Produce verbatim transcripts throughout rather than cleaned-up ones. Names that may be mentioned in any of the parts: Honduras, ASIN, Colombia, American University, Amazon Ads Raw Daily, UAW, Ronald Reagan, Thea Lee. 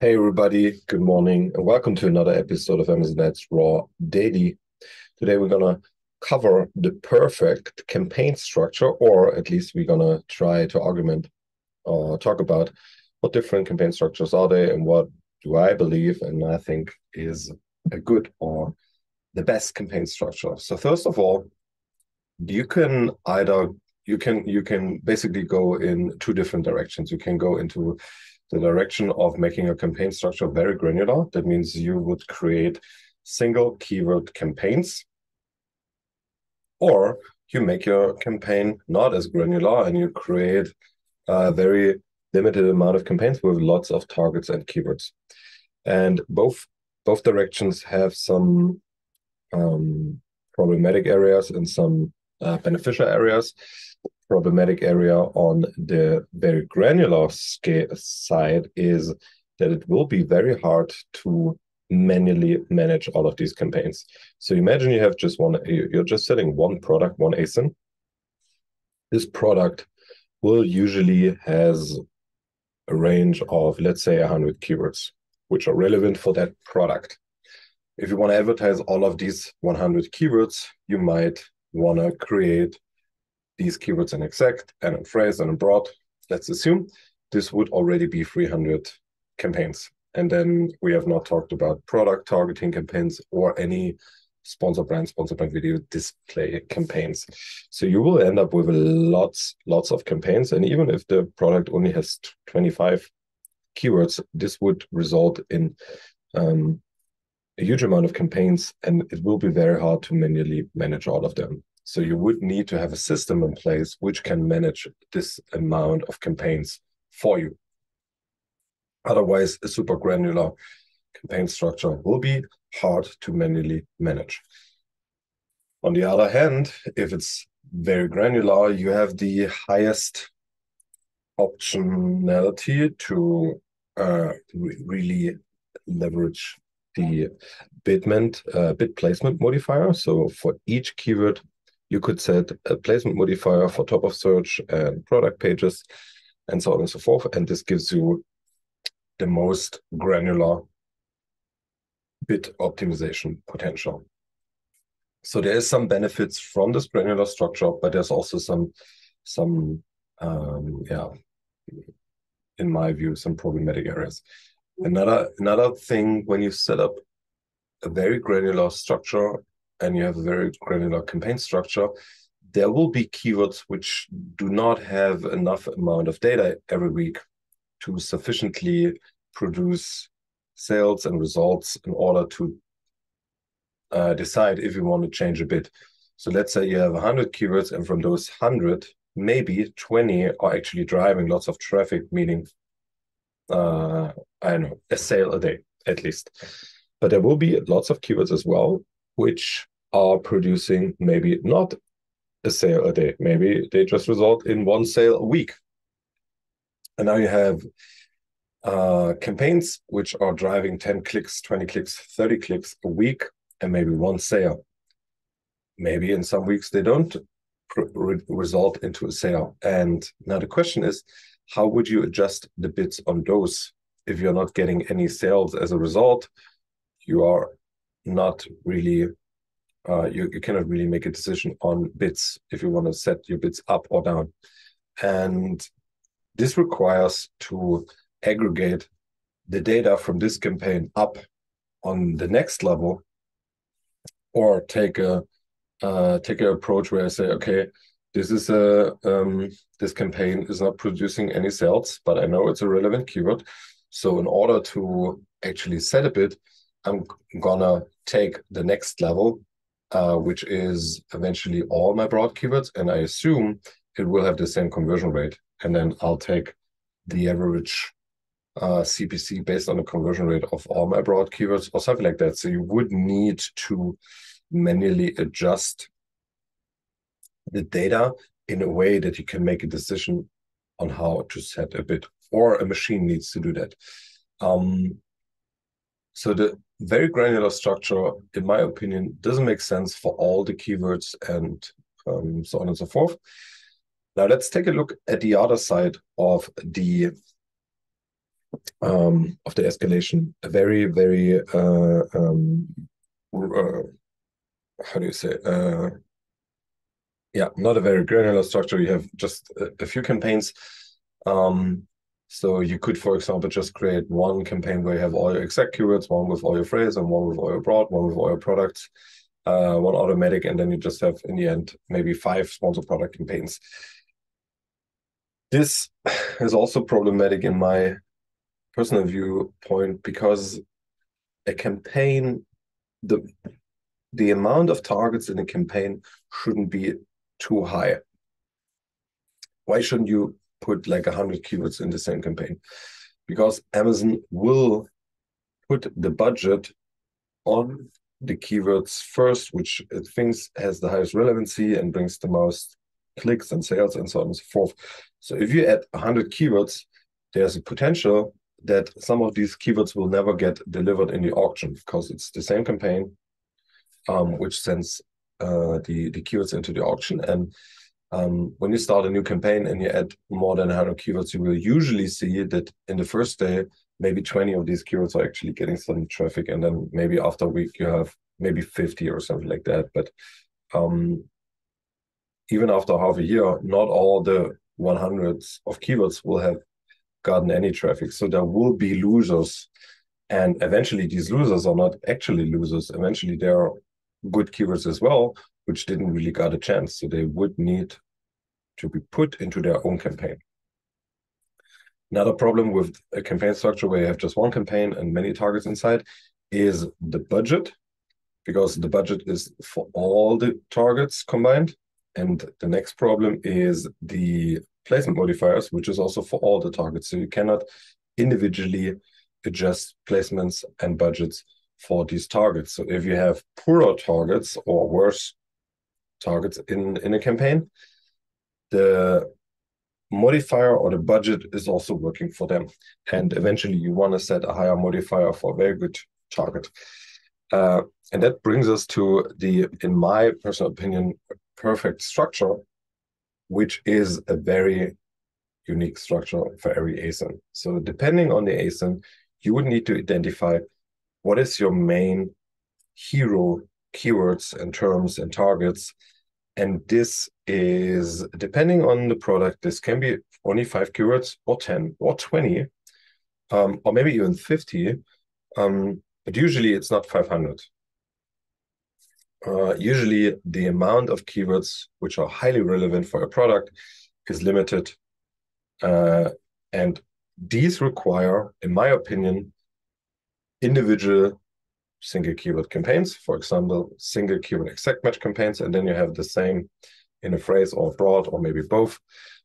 Hey everybody, good morning and welcome to another episode of Amazon Ads Raw Daily. Today we're going to cover the perfect campaign structure, or at least we're going to try to argument or talk about what different campaign structures are there and what do I believe and I think is a good or the best campaign structure. So first of all, you can either, you can, you can basically go in two different directions. You can go into the direction of making a campaign structure very granular. That means you would create single keyword campaigns, or you make your campaign not as granular and you create a very limited amount of campaigns with lots of targets and keywords. And both, both directions have some um, problematic areas and some uh, beneficial areas. Problematic area on the very granular scale side is that it will be very hard to manually manage all of these campaigns. So imagine you have just one, you're just selling one product, one A S I N. This product will usually has a range of, let's say, one hundred keywords, which are relevant for that product. If you want to advertise all of these one hundred keywords, you might want to create these keywords in exact and in phrase and in broad. Let's assume this would already be three hundred campaigns. And then we have not talked about product targeting campaigns or any sponsor brand, sponsor brand video display campaigns. So you will end up with lots, lots of campaigns. And even if the product only has twenty-five keywords, this would result in um, a huge amount of campaigns, and it will be very hard to manually manage all of them. So you would need to have a system in place which can manage this amount of campaigns for you. Otherwise, a super granular campaign structure will be hard to manually manage. On the other hand, if it's very granular, you have the highest optionality to uh, re really leverage the bitment, uh, bid placement modifier. So for each keyword, you could set a placement modifier for top of search and product pages and so on and so forth. And this gives you the most granular bid optimization potential. So there is some benefits from this granular structure, but there's also some, some um, yeah, in my view, some problematic areas. Another, another thing, when you set up a very granular structure, and you have a very granular campaign structure, there will be keywords which do not have enough amount of data every week to sufficiently produce sales and results in order to uh, decide if you want to change a bid. So let's say you have one hundred keywords, and from those one hundred, maybe twenty are actually driving lots of traffic, meaning, uh, I don't know, a sale a day at least. But there will be lots of keywords as well which are producing maybe not a sale a day. Maybe they just result in one sale a week. And now you have uh, campaigns which are driving ten clicks, twenty clicks, thirty clicks a week, and maybe one sale. Maybe in some weeks they don't re result into a sale. And now the question is, how would you adjust the bids on those if you're not getting any sales as a result? You are not really, uh, you, you cannot really make a decision on bids if you want to set your bids up or down. And this requires to aggregate the data from this campaign up on the next level, or take a uh, take an approach where I say, okay, this is a um, this campaign is not producing any sales, but I know it's a relevant keyword. So in order to actually set a bid, I'm gonna take the next level, uh, which is eventually all my broad keywords, and I assume it will have the same conversion rate. And then I'll take the average uh, C P C based on the conversion rate of all my broad keywords or something like that. So you would need to manually adjust the data in a way that you can make a decision on how to set a bid, or a machine needs to do that. Um, so the very granular structure, in my opinion, doesn't make sense for all the keywords and um, so on and so forth. Now let's take a look at the other side of the um, of the escalation. A very, very, uh, um, uh, how do you say, uh, yeah, not a very granular structure. You have just a, a few campaigns. Um, so you could, for example, just create one campaign where you have all your exact keywords, one with all your phrase, and one with all your broad, one with all your products, uh, one automatic, and then you just have, in the end, maybe five sponsored product campaigns. This is also problematic in my personal viewpoint, because a campaign, the the amount of targets in a campaign shouldn't be too high. Why shouldn't you put like one hundred keywords in the same campaign? Because Amazon will put the budget on the keywords first, which it thinks has the highest relevancy and brings the most clicks and sales and so on and so forth. So if you add one hundred keywords, there's a potential that some of these keywords will never get delivered in the auction, because it's the same campaign, um, which sends uh, the, the keywords into the auction. And um, when you start a new campaign and you add more than one hundred keywords, you will usually see that in the first day, maybe twenty of these keywords are actually getting some traffic. And then maybe after a week, you have maybe fifty or something like that. But um, even after half a year, not all the hundreds of keywords will have gotten any traffic. So there will be losers. And eventually these losers are not actually losers. Eventually there are good keywords as well, which didn't really got a chance. So they would need to be put into their own campaign. Another problem with a campaign structure where you have just one campaign and many targets inside is the budget, because the budget is for all the targets combined. And the next problem is the placement modifiers, which is also for all the targets. So you cannot individually adjust placements and budgets for these targets. So if you have poorer targets or worse targets in, in a campaign, the modifier or the budget is also working for them. And eventually you want to set a higher modifier for a very good target. Uh, and that brings us to the, in my personal opinion, perfect structure, which is a very unique structure for every A S I N. So depending on the A S I N, you would need to identify what is your main hero keywords and terms and targets. And this is, depending on the product, this can be only five keywords or ten or twenty, um, or maybe even fifty. Um, but usually it's not five hundred. Uh, usually the amount of keywords which are highly relevant for a product is limited. Uh, and these require, in my opinion, individual single keyword campaigns, for example, single keyword exact match campaigns. And then you have the same in a phrase or broad or maybe both,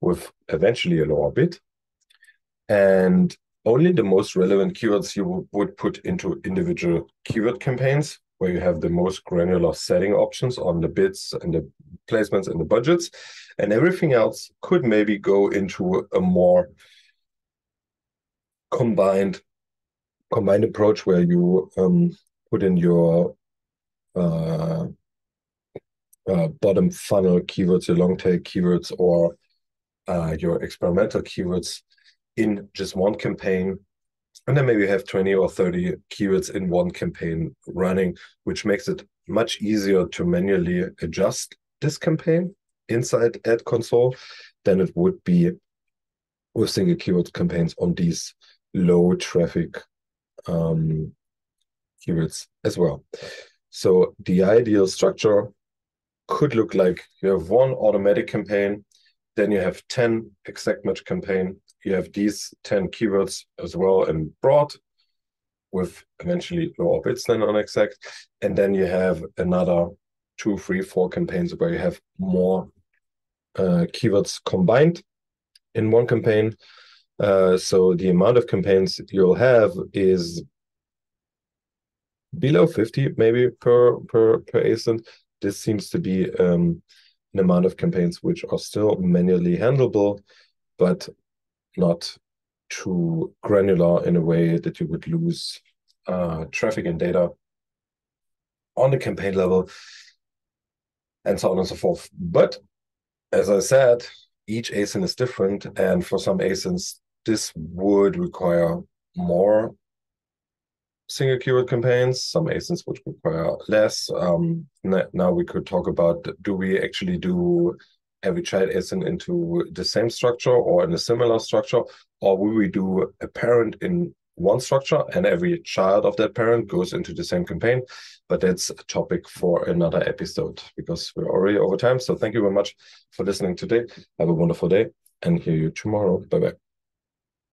with eventually a lower bid. And only the most relevant keywords you would put into individual keyword campaigns, where you have the most granular setting options on the bids and the placements and the budgets, and everything else could maybe go into a more combined combined approach, where you um, put in your uh, uh, bottom funnel keywords, your long tail keywords, or uh, your experimental keywords in just one campaign. And then maybe you have twenty or thirty keywords in one campaign running, which makes it much easier to manually adjust this campaign inside Ad Console than it would be with single keyword campaigns on these low traffic um, keywords as well. So the ideal structure could look like you have one automatic campaign, then you have ten exact match campaign. You have these ten keywords as well in broad, with eventually lower bids than on exact. And then you have another two, three, four campaigns where you have more uh, keywords combined in one campaign. Uh, so the amount of campaigns you'll have is below fifty maybe per, per, per A S I N. This seems to be um, an amount of campaigns which are still manually handleable, but not too granular in a way that you would lose uh, traffic and data on the campaign level, and so on and so forth. But as I said, each A S I N is different, and for some A S I Ns, This would require more single keyword campaigns. Some A S I Ns would require less. Um, now we could talk about, do we actually do every child A S I N into the same structure or in a similar structure? Or will we do a parent in one structure and every child of that parent goes into the same campaign? But that's a topic for another episode because we're already over time. So thank you very much for listening today. Have a wonderful day and hear you tomorrow. Bye-bye.